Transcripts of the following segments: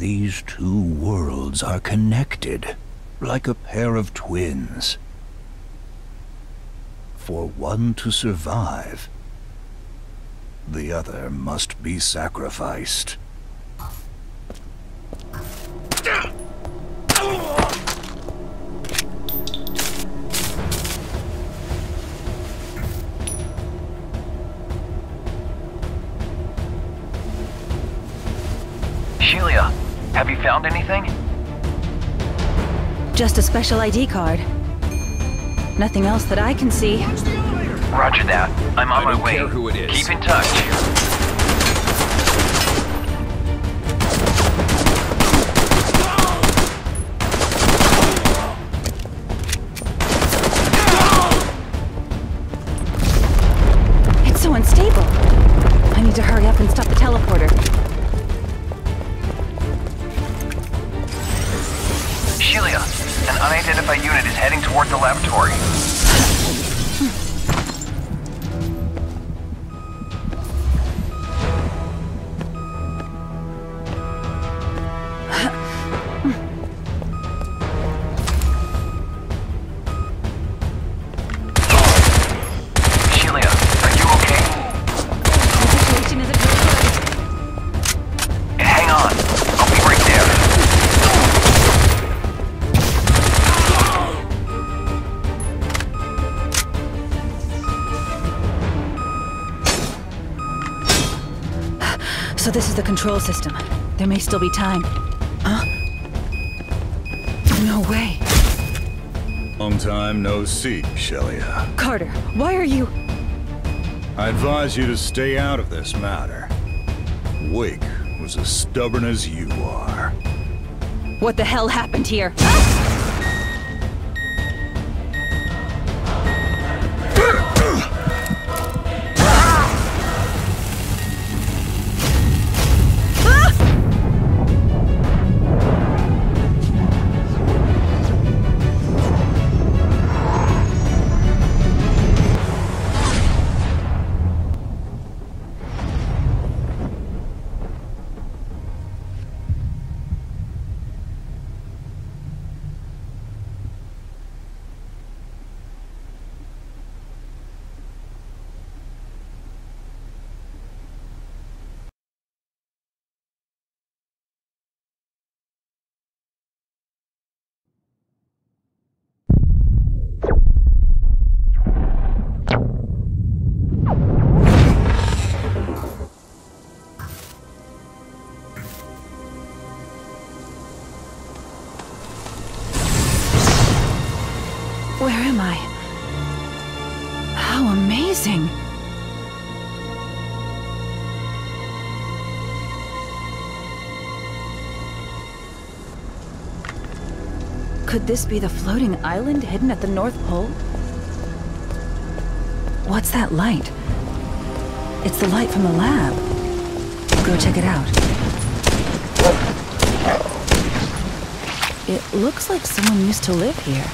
these two worlds are connected, like a pair of twins. For one to survive, the other must be sacrificed. Shalia, have you found anything? Just a special ID card. Nothing else that I can see. Roger that. I'm on my way. I don't care who it is. Keep in touch. So this is the control system. There may still be time. Huh? No way. Long time no see, Shalia. Carter, why are you... I advise you to stay out of this matter. Wake was as stubborn as you are. What the hell happened here? Where am I? How amazing! Could this be the floating island hidden at the North Pole? What's that light? It's the light from the lab. Go check it out. It looks like someone used to live here.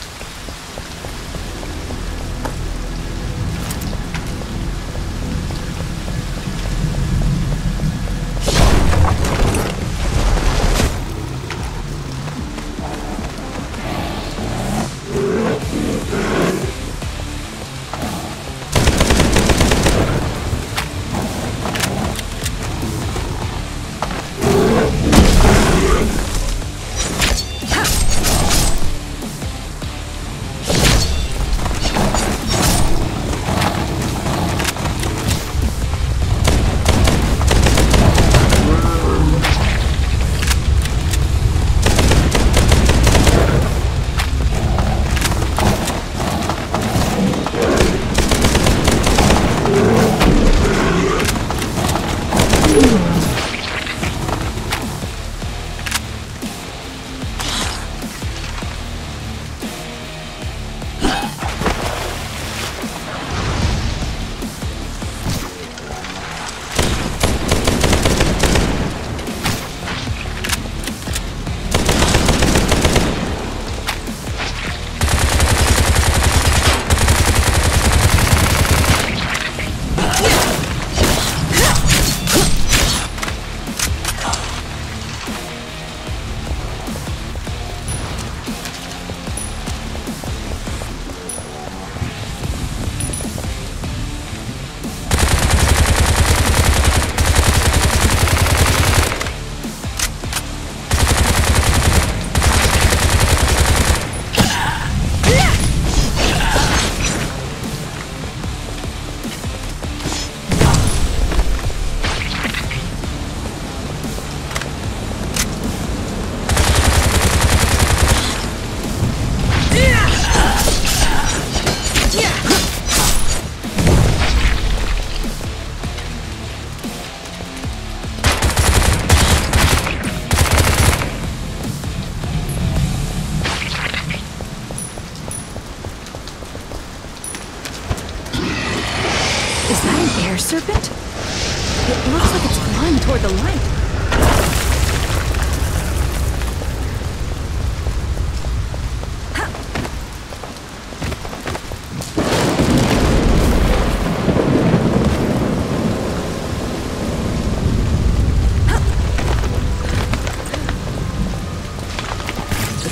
Is that an air serpent? It looks like it's flying toward the light.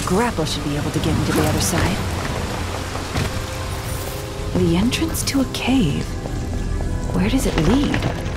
Grapple should be able to get me to the other side. The entrance to a cave. Where does it lead?